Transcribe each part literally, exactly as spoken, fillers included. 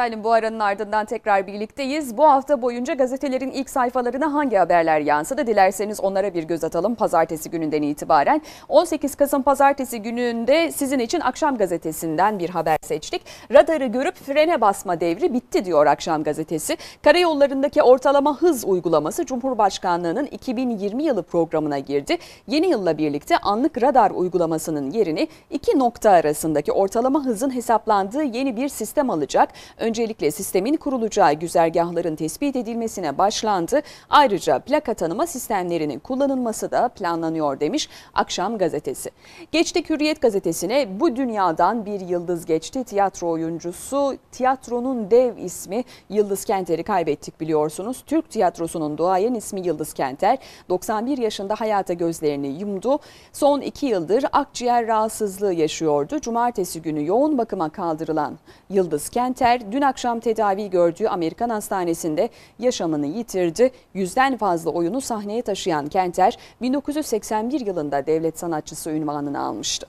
Efendim bu aranın ardından tekrar birlikteyiz. Bu hafta boyunca gazetelerin ilk sayfalarına hangi haberler yansıdı? Dilerseniz onlara bir göz atalım pazartesi gününden itibaren. on sekiz Kasım pazartesi gününde sizin için Akşam Gazetesi'nden bir haber seçtik. Radarı görüp frene basma devri bitti diyor Akşam Gazetesi. Karayollarındaki ortalama hız uygulaması Cumhurbaşkanlığı'nın iki bin yirmi yılı programına girdi. Yeni yılla birlikte anlık radar uygulamasının yerini iki nokta arasındaki ortalama hızın hesaplandığı yeni bir sistem alacak. Öncelikle sistemin kurulacağı güzergahların tespit edilmesine başlandı. Ayrıca plaka tanıma sistemlerinin kullanılması da planlanıyor demiş Akşam Gazetesi. Geçtik Hürriyet Gazetesi'ne. Bu dünyadan bir yıldız geçti. Tiyatro oyuncusu, tiyatronun dev ismi Yıldız Kenter'i kaybettik biliyorsunuz. Türk tiyatrosunun duayen ismi Yıldız Kenter doksan bir yaşında hayata gözlerini yumdu. Son iki yıldır akciğer rahatsızlığı yaşıyordu. Cumartesi günü yoğun bakıma kaldırılan Yıldız Kenter dün akşam tedavi gördüğü Amerikan hastanesinde yaşamını yitirdi. Yüzden fazla oyunu sahneye taşıyan Kenter bin dokuz yüz seksen bir yılında devlet sanatçısı unvanını almıştı.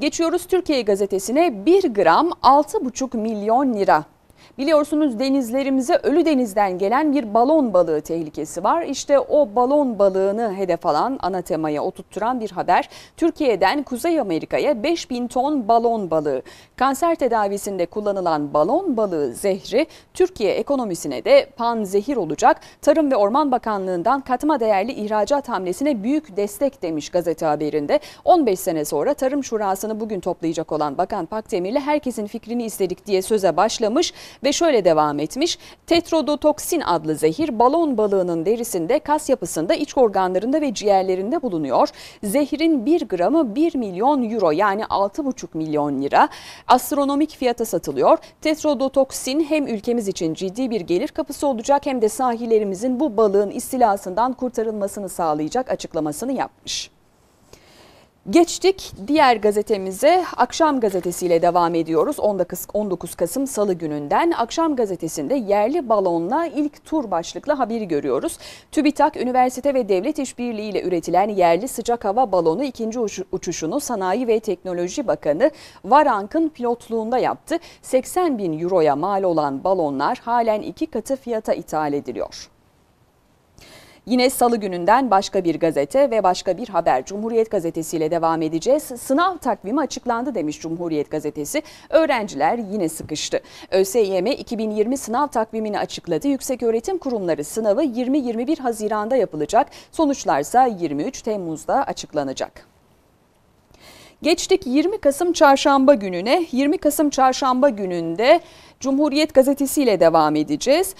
Geçiyoruz Türkiye Gazetesi'ne. Bir gram altı buçuk milyon lira. Biliyorsunuz denizlerimize Ölü Deniz'den gelen bir balon balığı tehlikesi var. İşte o balon balığını hedef alan, ana temaya oturtturan bir haber. Türkiye'den Kuzey Amerika'ya beş bin ton balon balığı. Kanser tedavisinde kullanılan balon balığı zehri Türkiye ekonomisine de panzehir olacak. Tarım ve Orman Bakanlığı'ndan katma değerli ihracat hamlesine büyük destek demiş gazete haberinde. on beş sene sonra Tarım Şurası'nı bugün toplayacak olan Bakan Pakdemir'le herkesin fikrini istedik diye söze başlamış. Ve şöyle devam etmiş, tetrodotoksin adlı zehir balon balığının derisinde, kas yapısında, iç organlarında ve ciğerlerinde bulunuyor. Zehrin bir gramı bir milyon euro yani altı buçuk milyon lira astronomik fiyata satılıyor. Tetrodotoksin hem ülkemiz için ciddi bir gelir kapısı olacak hem de sahillerimizin bu balığın istilasından kurtarılmasını sağlayacak açıklamasını yapmış. Geçtik diğer gazetemize. Akşam Gazetesi'yle devam ediyoruz. on dokuz Kasım Salı gününden Akşam Gazetesi'nde yerli balonla ilk tur başlıklı haberi görüyoruz. TÜBİTAK, üniversite ve devlet işbirliği ile üretilen yerli sıcak hava balonu ikinci uçuşunu Sanayi ve Teknoloji Bakanı Varank'ın pilotluğunda yaptı. seksen bin euroya mal olan balonlar halen iki katı fiyata ithal ediliyor. Yine Salı gününden başka bir gazete ve başka bir haber. Cumhuriyet Gazetesi ile devam edeceğiz. Sınav takvimi açıklandı demiş Cumhuriyet Gazetesi. Öğrenciler yine sıkıştı. ÖSYM iki bin yirmi sınav takvimini açıkladı. Yükseköğretim kurumları sınavı yirmi yirmi bir Haziran'da yapılacak. Sonuçlarsa yirmi üç Temmuz'da açıklanacak. Geçtik yirmi Kasım Çarşamba gününe. yirmi Kasım Çarşamba gününde Cumhuriyet Gazetesi ile devam edeceğiz.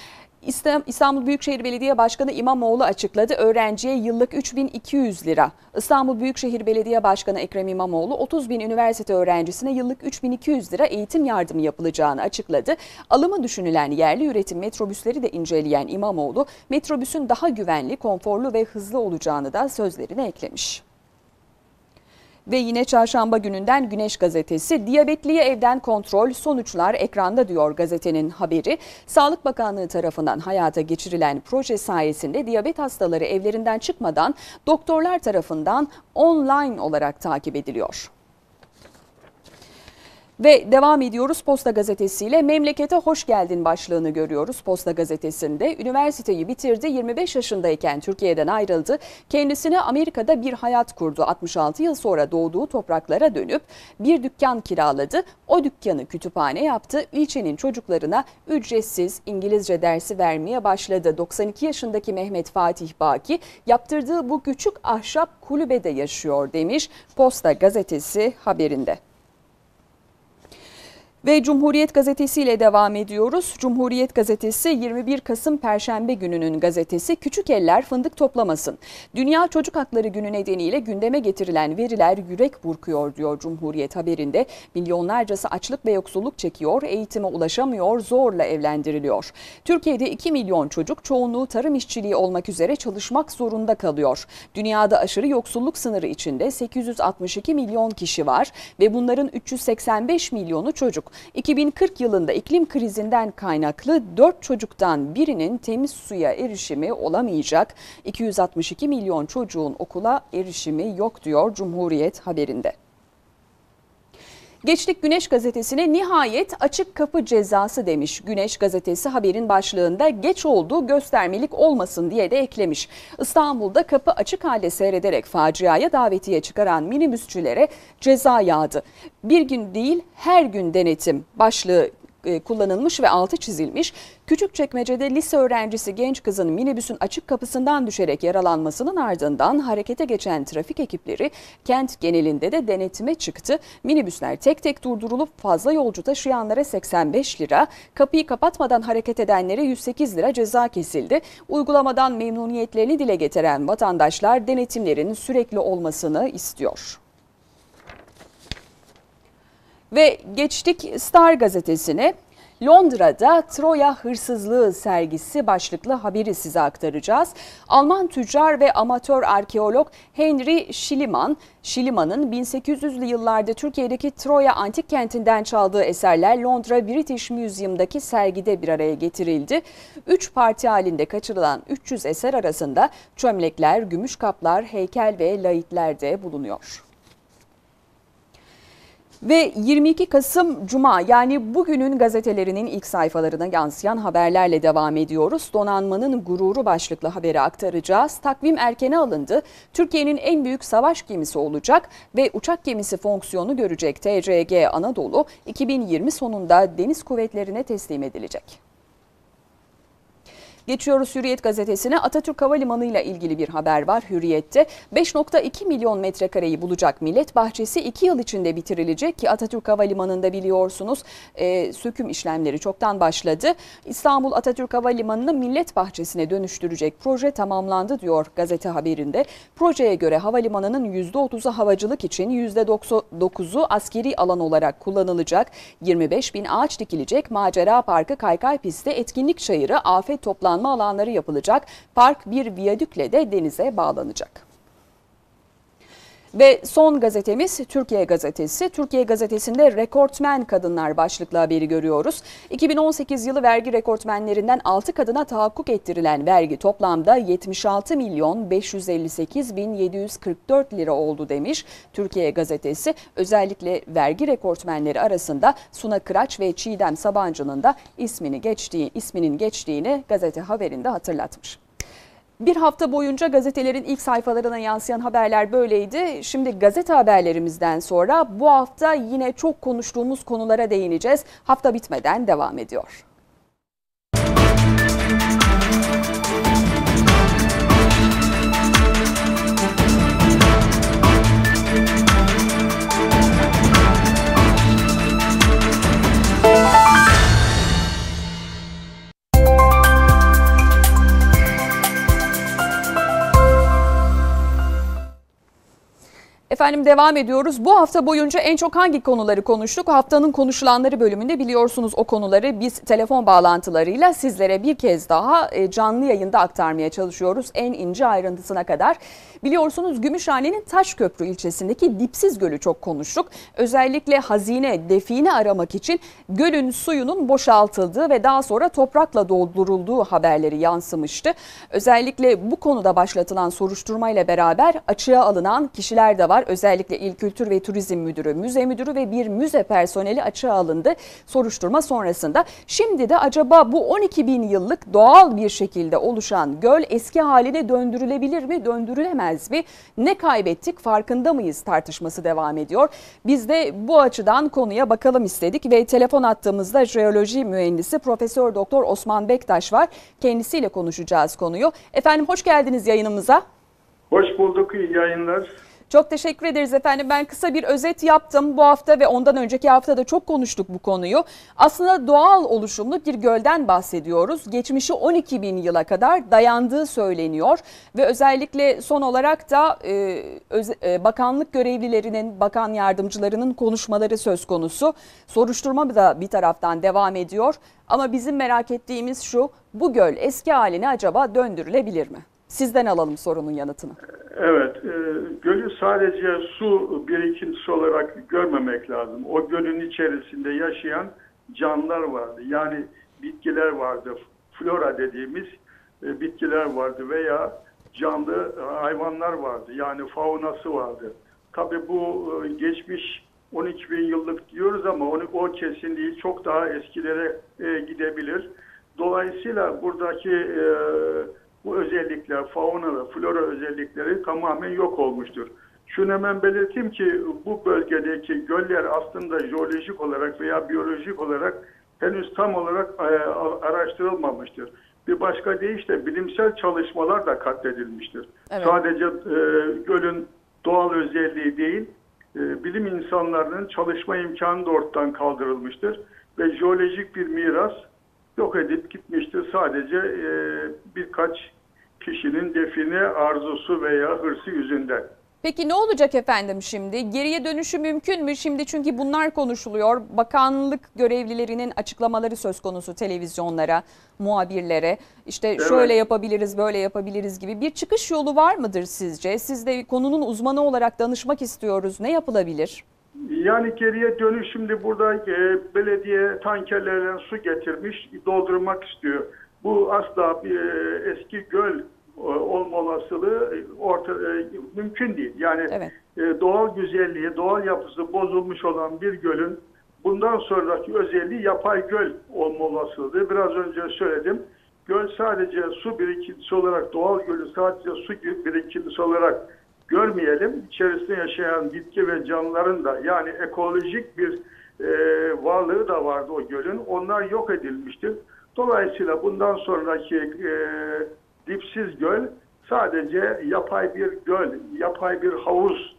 İstanbul Büyükşehir Belediye Başkanı İmamoğlu açıkladı. Öğrenciye yıllık üç bin iki yüz lira. İstanbul Büyükşehir Belediye Başkanı Ekrem İmamoğlu otuz bin üniversite öğrencisine yıllık üç bin iki yüz lira eğitim yardımı yapılacağını açıkladı. Alımı düşünülen yerli üretim metrobüsleri de inceleyen İmamoğlu, metrobüsün daha güvenli, konforlu ve hızlı olacağını da sözlerine eklemiş. Ve yine Çarşamba gününden Güneş Gazetesi, diyabetliye evden kontrol, sonuçlar ekranda diyor gazetenin haberi. Sağlık Bakanlığı tarafından hayata geçirilen proje sayesinde diyabet hastaları evlerinden çıkmadan doktorlar tarafından online olarak takip ediliyor. Ve devam ediyoruz Posta Gazetesi'yle. Memlekete hoş geldin başlığını görüyoruz Posta Gazetesi'nde. Üniversiteyi bitirdi, yirmi beş yaşındayken Türkiye'den ayrıldı. Kendisine Amerika'da bir hayat kurdu. altmış altı yıl sonra doğduğu topraklara dönüp bir dükkan kiraladı. O dükkanı kütüphane yaptı. İlçenin çocuklarına ücretsiz İngilizce dersi vermeye başladı. doksan iki yaşındaki Mehmet Fatih Baki yaptırdığı bu küçük ahşap kulübede yaşıyor demiş Posta Gazetesi haberinde. Ve Cumhuriyet Gazetesi ile devam ediyoruz. Cumhuriyet Gazetesi yirmi bir Kasım Perşembe gününün gazetesi. Küçük eller fındık toplamasın. Dünya Çocuk Hakları Günü nedeniyle gündeme getirilen veriler yürek burkuyor diyor Cumhuriyet haberinde. Milyonlarcası açlık ve yoksulluk çekiyor, eğitime ulaşamıyor, zorla evlendiriliyor. Türkiye'de iki milyon çocuk çoğunluğu tarım işçiliği olmak üzere çalışmak zorunda kalıyor. Dünyada aşırı yoksulluk sınırı içinde sekiz yüz altmış iki milyon kişi var ve bunların üç yüz seksen beş milyonu çocuk. iki bin kırk yılında iklim krizinden kaynaklı dört çocuktan birinin temiz suya erişimi olamayacak. iki yüz altmış iki milyon çocuğun okula erişimi yok diyor Cumhuriyet haberinde. Geçtik Güneş Gazetesi'ne, nihayet açık kapı cezası demiş Güneş Gazetesi haberin başlığında, geç oldu göstermelik olmasın diye de eklemiş. İstanbul'da kapı açık halde seyrederek faciaya davetiye çıkaran minibüsçülere ceza yağdı. Bir gün değil her gün denetim başlığı kullanılmış ve altı çizilmiş. Küçükçekmece'de lise öğrencisi genç kızın minibüsün açık kapısından düşerek yaralanmasının ardından harekete geçen trafik ekipleri kent genelinde de denetime çıktı. Minibüsler tek tek durdurulup fazla yolcu taşıyanlara seksen beş lira, kapıyı kapatmadan hareket edenlere yüz sekiz lira ceza kesildi. Uygulamadan memnuniyetlerini dile getiren vatandaşlar denetimlerin sürekli olmasını istiyor. Ve geçtik Star gazetesine. Londra'da Troya Hırsızlığı sergisi başlıklı haberi size aktaracağız. Alman tüccar ve amatör arkeolog Henry Schliemann, Schlieman'ın bin sekiz yüzlü yıllarda Türkiye'deki Troya antik kentinden çaldığı eserler Londra British Museum'daki sergide bir araya getirildi. Üç parti halinde kaçırılan üç yüz eser arasında çömlekler, gümüş kaplar, heykel ve lahitler de bulunuyor. Ve yirmi iki Kasım Cuma, yani bugünün gazetelerinin ilk sayfalarına yansıyan haberlerle devam ediyoruz. Donanmanın gururu başlıklı haberi aktaracağız. Takvim erkene alındı. Türkiye'nin en büyük savaş gemisi olacak ve uçak gemisi fonksiyonu görecek T C G Anadolu iki bin yirmi sonunda deniz kuvvetlerine teslim edilecek. Geçiyoruz Hürriyet gazetesine. Atatürk Havalimanı ile ilgili bir haber var Hürriyet'te. beş nokta iki milyon metrekareyi bulacak millet bahçesi iki yıl içinde bitirilecek ki Atatürk Havalimanı'nda biliyorsunuz e, söküm işlemleri çoktan başladı. İstanbul Atatürk Havalimanı'nı millet bahçesine dönüştürecek proje tamamlandı diyor gazete haberinde. Projeye göre havalimanının yüzde otuzu havacılık için, yüzde doksan dokuzu askeri alan olarak kullanılacak. yirmi beş bin ağaç dikilecek, macera parkı, kaykay pisti, etkinlik çayırı, afet toplantısı alanları yapılacak. Park bir viyadükle de denize bağlanacak. Ve son gazetemiz Türkiye Gazetesi. Türkiye Gazetesi'nde rekortmen kadınlar başlıklı haberi görüyoruz. iki bin on sekiz yılı vergi rekortmenlerinden altı kadına tahakkuk ettirilen vergi toplamda yetmiş altı milyon beş yüz elli sekiz bin yedi yüz kırk dört lira oldu demiş Türkiye Gazetesi. Özellikle vergi rekortmenleri arasında Suna Kıraç ve Çiğdem Sabancı'nın da ismini geçtiği, isminin geçtiğini gazete haberinde hatırlatmış. Bir hafta boyunca gazetelerin ilk sayfalarına yansıyan haberler böyleydi. Şimdi gazete haberlerimizden sonra bu hafta yine çok konuştuğumuz konulara değineceğiz. Hafta bitmeden devam ediyor. Efendim devam ediyoruz. Bu hafta boyunca en çok hangi konuları konuştuk? Haftanın konuşulanları bölümünde biliyorsunuz o konuları biz telefon bağlantılarıyla sizlere bir kez daha canlı yayında aktarmaya çalışıyoruz. En ince ayrıntısına kadar. Biliyorsunuz Gümüşhane'nin Taşköprü ilçesindeki Dipsiz Göl'ü çok konuştuk. Özellikle hazine, define aramak için gölün suyunun boşaltıldığı ve daha sonra toprakla doldurulduğu haberleri yansımıştı. Özellikle bu konuda başlatılan soruşturmayla beraber açığa alınan kişiler de var. Özellikle İl Kültür ve Turizm Müdürü, müze müdürü ve bir müze personeli açığa alındı soruşturma sonrasında. Şimdi de acaba bu on iki bin yıllık doğal bir şekilde oluşan göl eski haline döndürülebilir mi, döndürülemez mi? Ne kaybettik, farkında mıyız tartışması devam ediyor. Biz de bu açıdan konuya bakalım istedik ve telefon attığımızda jeoloji mühendisi Profesör Doktor Osman Bektaş var. Kendisiyle konuşacağız konuyu. Efendim hoş geldiniz yayınımıza. Hoş bulduk, iyi yayınlar. Çok teşekkür ederiz efendim. Ben kısa bir özet yaptım bu hafta ve ondan önceki haftada çok konuştuk bu konuyu. Aslında doğal oluşumlu bir gölden bahsediyoruz. Geçmişi on iki bin yıla kadar dayandığı söyleniyor ve özellikle son olarak da e, bakanlık görevlilerinin, bakan yardımcılarının konuşmaları söz konusu. Soruşturma da bir taraftan devam ediyor ama bizim merak ettiğimiz şu, bu göl eski haline acaba döndürülebilir mi? Sizden alalım sorunun yanıtını. Evet, e, gölü sadece su birikintisi olarak görmemek lazım. O gölün içerisinde yaşayan canlılar vardı. Yani bitkiler vardı, flora dediğimiz e, bitkiler vardı veya canlı hayvanlar vardı. Yani faunası vardı. Tabii bu e, geçmiş on üç bin yıllık diyoruz ama onu, o kesin değil, çok daha eskilere e, gidebilir. Dolayısıyla buradaki e, bu özellikler, fauna ve flora özellikleri tamamen yok olmuştur. Şunu hemen belirteyim ki bu bölgedeki göller aslında jeolojik olarak veya biyolojik olarak henüz tam olarak araştırılmamıştır. Bir başka deyişle bilimsel çalışmalar da katledilmiştir. Evet. Sadece e, gölün doğal özelliği değil, e, bilim insanlarının çalışma imkanı da ortadan kaldırılmıştır. Ve jeolojik bir miras yok edip gitmiştir. Sadece e, birkaç kişinin define arzusu veya hırsı yüzünden. Peki ne olacak efendim şimdi? Geriye dönüşü mümkün mü şimdi? Çünkü bunlar konuşuluyor. Bakanlık görevlilerinin açıklamaları söz konusu televizyonlara, muhabirlere. İşte evet, şöyle yapabiliriz, böyle yapabiliriz gibi bir çıkış yolu var mıdır sizce? Siz de konunun uzmanı olarak danışmak istiyoruz. Ne yapılabilir? Yani geriye dönüş, şimdi burada e, belediye tankerlerden su getirmiş, doldurmak istiyor. Bu asla bir e, eski göl olma olasılığı orta, e, mümkün değil. Yani evet, e, doğal güzelliği, doğal yapısı bozulmuş olan bir gölün bundan sonraki özelliği yapay göl olma olasılığı. Biraz önce söyledim. Göl sadece su birikintisi olarak, doğal gölü sadece su birikintisi olarak görmeyelim. İçerisinde yaşayan bitki ve canlıların da, yani ekolojik bir e, varlığı da vardı o gölün. Onlar yok edilmiştir. Dolayısıyla bundan sonraki e, Dipsiz Göl sadece yapay bir göl, yapay bir havuz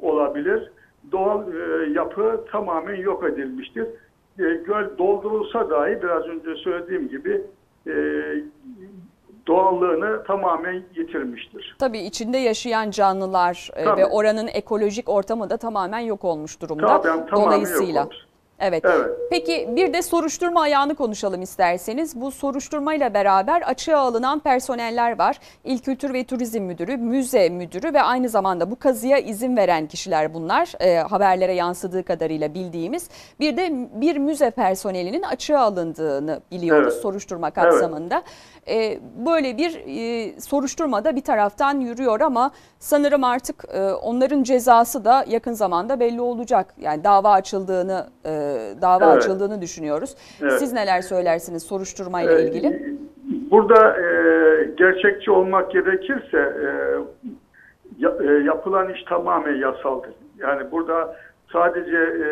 olabilir. Doğal e, yapı tamamen yok edilmiştir. E, göl doldurulsa dahi biraz önce söylediğim gibi e, doğallığını tamamen yitirmiştir. Tabii içinde yaşayan canlılar e, ve oranın ekolojik ortamı da tamamen yok olmuş durumda. Tabii, dolayısıyla. Yok olmuş. Evet. Evet. Peki bir de soruşturma ayağını konuşalım isterseniz. Bu soruşturmayla beraber açığa alınan personeller var. İl Kültür ve Turizm Müdürü, Müze Müdürü ve aynı zamanda bu kazıya izin veren kişiler bunlar. E, haberlere yansıdığı kadarıyla bildiğimiz. Bir de bir müze personelinin açığa alındığını biliyoruz, evet, soruşturma kapsamında. Evet. E, böyle bir e, soruşturma da bir taraftan yürüyor ama sanırım artık e, onların cezası da yakın zamanda belli olacak. Yani dava açıldığını e, dava evet, açıldığını düşünüyoruz. Evet. Siz neler söylersiniz soruşturmayla ee, ilgili? Burada e, gerçekçi olmak gerekirse e, yapılan iş tamamen yasaldır. Yani burada sadece e,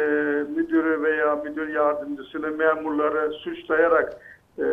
müdürü veya müdür yardımcısını, memurları suçlayarak e,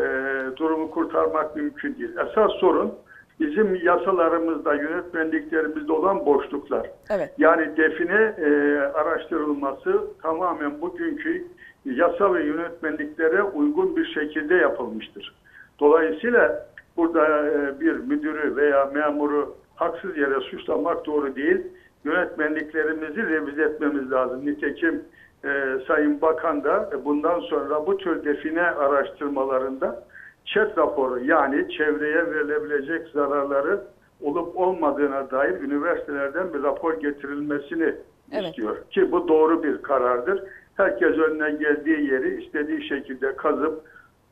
durumu kurtarmak mümkün değil. Esas sorun bizim yasalarımızda, yönetmenliklerimizde olan boşluklar. Evet. Yani define e, araştırılması tamamen bugünkü yasa ve yönetmenliklere uygun bir şekilde yapılmıştır. Dolayısıyla burada e, bir müdürü veya memuru haksız yere suçlamak doğru değil. Yönetmenliklerimizi revize etmemiz lazım. Nitekim e, Sayın Bakan da e, bundan sonra bu tür define araştırmalarında ÇED raporu, yani çevreye verilebilecek zararları olup olmadığına dair üniversitelerden bir rapor getirilmesini evet, istiyor. Ki bu doğru bir karardır. Herkes önüne geldiği yeri istediği şekilde kazıp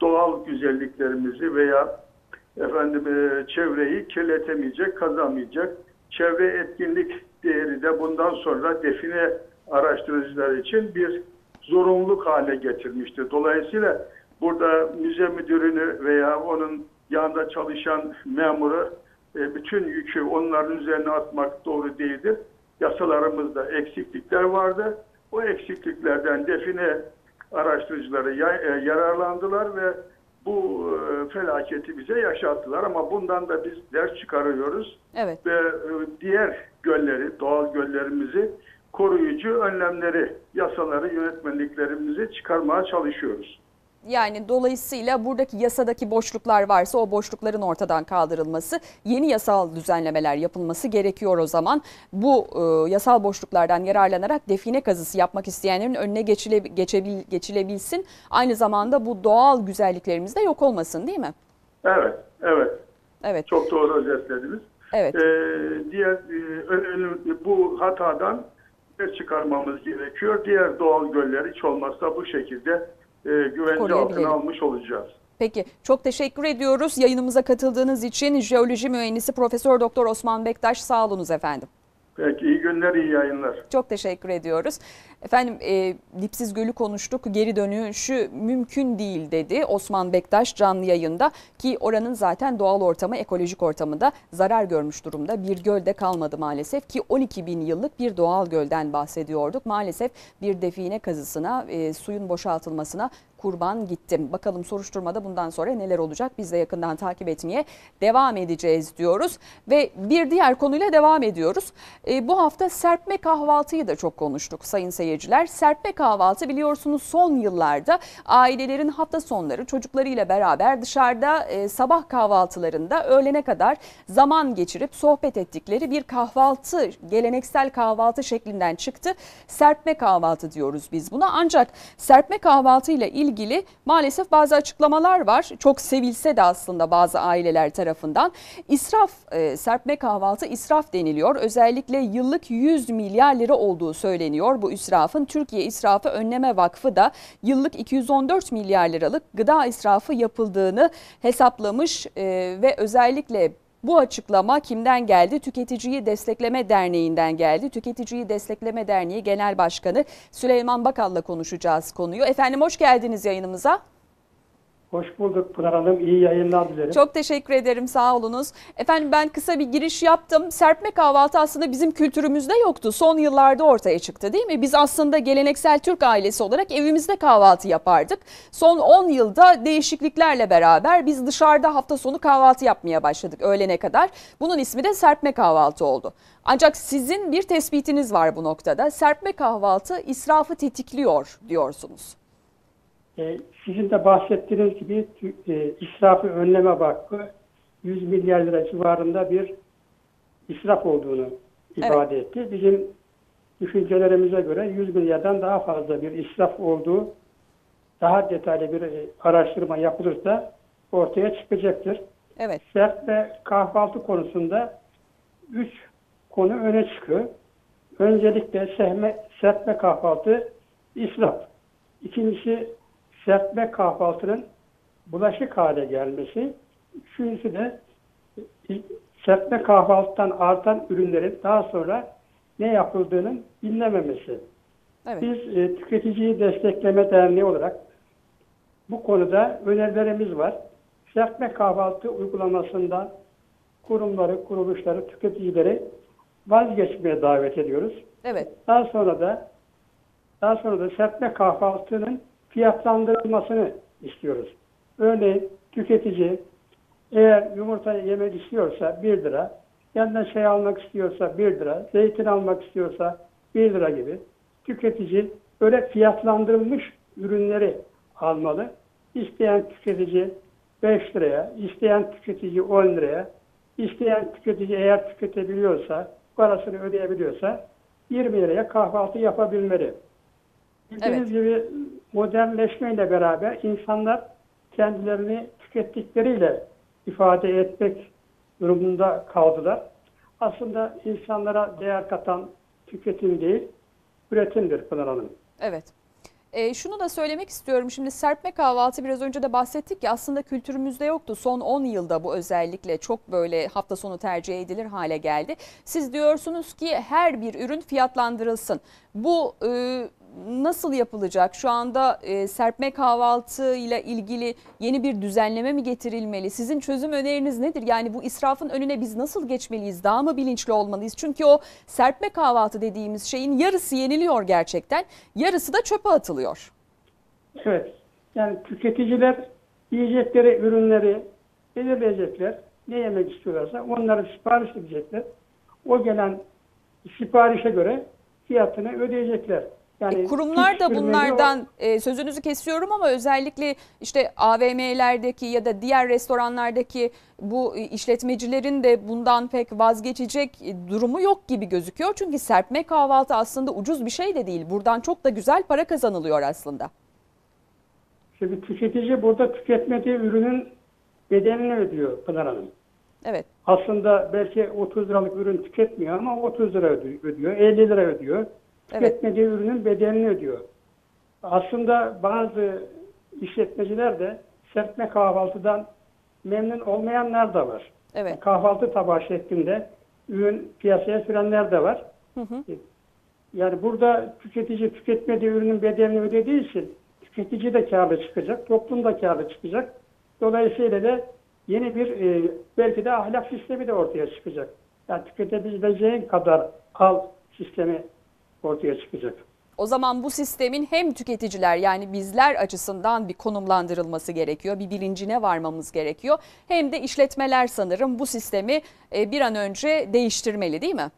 doğal güzelliklerimizi veya efendim çevreyi kirletemeyecek, kazamayacak. Çevre etkinlik değeri de bundan sonra define araştırıcılar için bir zorunluluk haline getirmiştir. Dolayısıyla burada müze müdürünü veya onun yanında çalışan memuru bütün yükü onların üzerine atmak doğru değildir. Yasalarımızda eksiklikler vardı. O eksikliklerden define araştırıcıları yararlandılar ve bu felaketi bize yaşattılar. Ama bundan da biz ders çıkarıyoruz. Evet. Ve diğer gölleri, doğal göllerimizi koruyucu önlemleri, yasaları, yönetmenliklerimizi çıkarmaya çalışıyoruz. Yani dolayısıyla buradaki yasadaki boşluklar varsa o boşlukların ortadan kaldırılması, yeni yasal düzenlemeler yapılması gerekiyor o zaman. Bu e, yasal boşluklardan yararlanarak define kazısı yapmak isteyenlerin önüne geçile, geçebil, geçilebilsin. Aynı zamanda bu doğal güzelliklerimiz de yok olmasın, değil mi? Evet, evet. Evet. Çok doğru özetlediniz. Evet. Ee, diğer e, bu hatadan çıkarmamız gerekiyor. Diğer doğal göller hiç olmazsa bu şekilde güvence altına almış olacağız. Peki, çok teşekkür ediyoruz yayınımıza katıldığınız için. Jeoloji mühendisi Profesör Doktor Osman Bektaş, sağ olunuz efendim. Peki, iyi günler, iyi yayınlar. Çok teşekkür ediyoruz. Efendim e, Dipsiz Göl'ü konuştuk, geri dönüşü mümkün değil dedi Osman Bektaş canlı yayında ki oranın zaten doğal ortamı, ekolojik ortamı da zarar görmüş durumda. Bir gölde kalmadı maalesef ki on iki bin yıllık bir doğal gölden bahsediyorduk. Maalesef bir define kazısına, e, suyun boşaltılmasına kurban gittim. Bakalım soruşturmada bundan sonra neler olacak? Biz de yakından takip etmeye devam edeceğiz diyoruz. Ve bir diğer konuyla devam ediyoruz. E, bu hafta serpme kahvaltıyı da çok konuştuk sayın seyirciler. Serpme kahvaltı biliyorsunuz son yıllarda ailelerin hafta sonları çocuklarıyla beraber dışarıda e, sabah kahvaltılarında öğlene kadar zaman geçirip sohbet ettikleri bir kahvaltı, geleneksel kahvaltı şeklinden çıktı. Serpme kahvaltı diyoruz biz buna. Ancak serpme kahvaltıyla ilgili ilgili maalesef bazı açıklamalar var. Çok sevilse de aslında bazı aileler tarafından. İsraf, e, serpme kahvaltı israf deniliyor. Özellikle yıllık yüz milyar lira olduğu söyleniyor bu israfın. Türkiye İsrafı Önleme Vakfı da yıllık iki yüz on dört milyar liralık gıda israfı yapıldığını hesaplamış e, ve özellikle bu açıklama kimden geldi? Tüketiciyi Destekleme Derneği'nden geldi. Tüketiciyi Destekleme Derneği Genel Başkanı Süleyman Bakal'la konuşacağız konuyu. Efendim hoş geldiniz yayınımıza. Hoş bulduk Pınar Hanım. İyi yayınlar dilerim. Çok teşekkür ederim. Sağ olunuz. Efendim ben kısa bir giriş yaptım. Serpme kahvaltı aslında bizim kültürümüzde yoktu. Son yıllarda ortaya çıktı değil mi? Biz aslında geleneksel Türk ailesi olarak evimizde kahvaltı yapardık. Son on yılda değişikliklerle beraber biz dışarıda hafta sonu kahvaltı yapmaya başladık öğlene kadar. Bunun ismi de serpme kahvaltı oldu. Ancak sizin bir tespitiniz var bu noktada. Serpme kahvaltı israfı tetikliyor diyorsunuz. Sizin de bahsettiğiniz gibi israfı önleme vakfı yüz milyar lira civarında bir israf olduğunu ifade evet. etti. Bizim düşüncelerimize göre yüz milyardan daha fazla bir israf olduğu daha detaylı bir araştırma yapılırsa ortaya çıkacaktır. Evet. Serpme kahvaltı konusunda üç konu öne çıkıyor. Öncelikle serpme kahvaltı israf. İkincisi serpme kahvaltının bulaşık hale gelmesi. Üçüncüsü de serpme kahvaltıdan artan ürünlerin daha sonra ne yapıldığının bilinememesi. Evet. Biz e, Tüketiciyi Destekleme Derneği olarak bu konuda önerilerimiz var. Serpme kahvaltı uygulamasından kurumları, kuruluşları, tüketicileri vazgeçmeye davet ediyoruz. Evet. Daha sonra da daha sonra da serpme kahvaltının fiyatlandırılmasını istiyoruz. Örneğin tüketici eğer yumurta yemek istiyorsa bir lira, yanına şey almak istiyorsa bir lira, zeytin almak istiyorsa bir lira gibi tüketici böyle fiyatlandırılmış ürünleri almalı. İsteyen tüketici beş liraya, isteyen tüketici on liraya, isteyen tüketici eğer tüketebiliyorsa, parasını ödeyebiliyorsa yirmi liraya kahvaltı yapabilmeli. Bildiğiniz evet. gibi modernleşmeyle beraber insanlar kendilerini tükettikleriyle ifade etmek durumunda kaldılar. Aslında insanlara değer katan tüketim değil, üretimdir Pınar Hanım. Evet. E, şunu da söylemek istiyorum. Şimdi serpme kahvaltı biraz önce de bahsettik ya aslında kültürümüzde yoktu. Son on yılda bu özellikle çok böyle hafta sonu tercih edilir hale geldi. Siz diyorsunuz ki her bir ürün fiyatlandırılsın. Bu e, nasıl yapılacak? Şu anda e, serpme kahvaltı ile ilgili yeni bir düzenleme mi getirilmeli? Sizin çözüm öneriniz nedir? Yani bu israfın önüne biz nasıl geçmeliyiz? Daha mı bilinçli olmalıyız? Çünkü o serpme kahvaltı dediğimiz şeyin yarısı yeniliyor gerçekten. Yarısı da çöpe atılıyor. Evet. Yani tüketiciler yiyecekleri ürünleri belirleyecekler. Ne yemek istiyorlarsa onları sipariş edecekler. O gelen siparişe göre fiyatını ödeyecekler. Yani kurumlar da bunlardan e, sözünüzü kesiyorum ama özellikle işte A V M'lerdeki ya da diğer restoranlardaki bu işletmecilerin de bundan pek vazgeçecek durumu yok gibi gözüküyor. Çünkü serpme kahvaltı aslında ucuz bir şey de değil. Buradan çok da güzel para kazanılıyor aslında. Şimdi tüketici burada tüketmediği ürünün bedelini ödüyor Pınar Hanım. Evet. Aslında belki otuz liralık ürün tüketmiyor ama otuz lira ödüyor, elli lira ödüyor. Tüketmediği evet. ürünün bedelini ödüyor. Aslında bazı işletmeciler de serpme kahvaltıdan memnun olmayanlar da var. Evet. Kahvaltı tabağı şeklinde ürün piyasaya sürenler de var. Hı hı. Yani burada tüketici tüketmediği ürünün bedelini ödediği için tüketici de kârlı çıkacak, toplum da kârlı çıkacak. Dolayısıyla da yeni bir e, belki de ahlak sistemi de ortaya çıkacak. Yani tüketebileceğin kadar al sistemi ortaya çıkacak. O zaman bu sistemin hem tüketiciler yani bizler açısından bir konumlandırılması gerekiyor, bir bilincine varmamız gerekiyor. Hem de işletmeler sanırım bu sistemi bir an önce değiştirmeli, değil mi?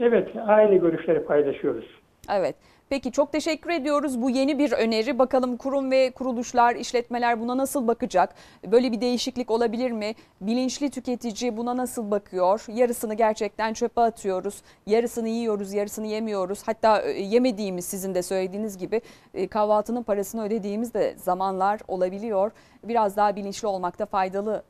Evet, aynı görüşleri paylaşıyoruz. Evet, peki çok teşekkür ediyoruz. Bu yeni bir öneri. Bakalım kurum ve kuruluşlar, işletmeler buna nasıl bakacak? Böyle bir değişiklik olabilir mi? Bilinçli tüketici buna nasıl bakıyor? Yarısını gerçekten çöpe atıyoruz. Yarısını yiyoruz, yarısını yemiyoruz. Hatta yemediğimiz, sizin de söylediğiniz gibi kahvaltının parasını ödediğimiz de zamanlar olabiliyor. Biraz daha bilinçli olmakta faydalı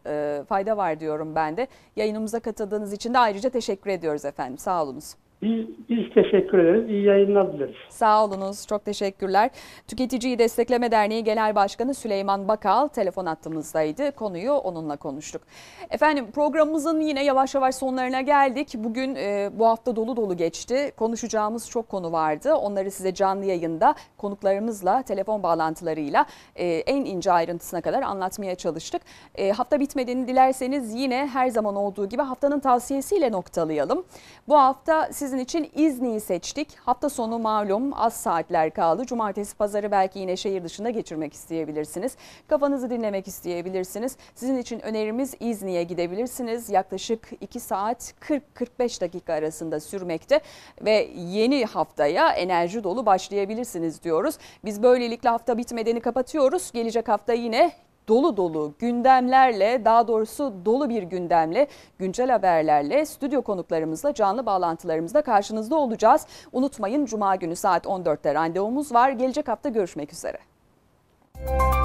fayda var diyorum ben de. Yayınımıza katıldığınız için de ayrıca teşekkür ediyoruz efendim. Sağ olunuz. Biz, biz teşekkür ederiz. İyi yayınlar dileriz. Sağ olunuz. Çok teşekkürler. Tüketiciyi Destekleme Derneği Genel Başkanı Süleyman Bakal telefon hattımızdaydı. Konuyu onunla konuştuk. Efendim programımızın yine yavaş yavaş sonlarına geldik. Bugün e, bu hafta dolu dolu geçti. Konuşacağımız çok konu vardı. Onları size canlı yayında konuklarımızla, telefon bağlantılarıyla e, en ince ayrıntısına kadar anlatmaya çalıştık. E, hafta bitmediğini dilerseniz yine her zaman olduğu gibi haftanın tavsiyesiyle noktalayalım. Bu hafta siz Sizin için İzni'yi seçtik. Hafta sonu malum az saatler kaldı. Cumartesi pazarı belki yine şehir dışında geçirmek isteyebilirsiniz. Kafanızı dinlemek isteyebilirsiniz. Sizin için önerimiz İzni'ye gidebilirsiniz. Yaklaşık iki saat kırk kırk beş dakika arasında sürmekte ve yeni haftaya enerji dolu başlayabilirsiniz diyoruz. Biz böylelikle hafta bitmedeni kapatıyoruz. Gelecek hafta yine dolu dolu gündemlerle, daha doğrusu dolu bir gündemle, güncel haberlerle, stüdyo konuklarımızla, canlı bağlantılarımızla karşınızda olacağız. Unutmayın, Cuma günü saat on dörtte randevumuz var. Gelecek hafta görüşmek üzere.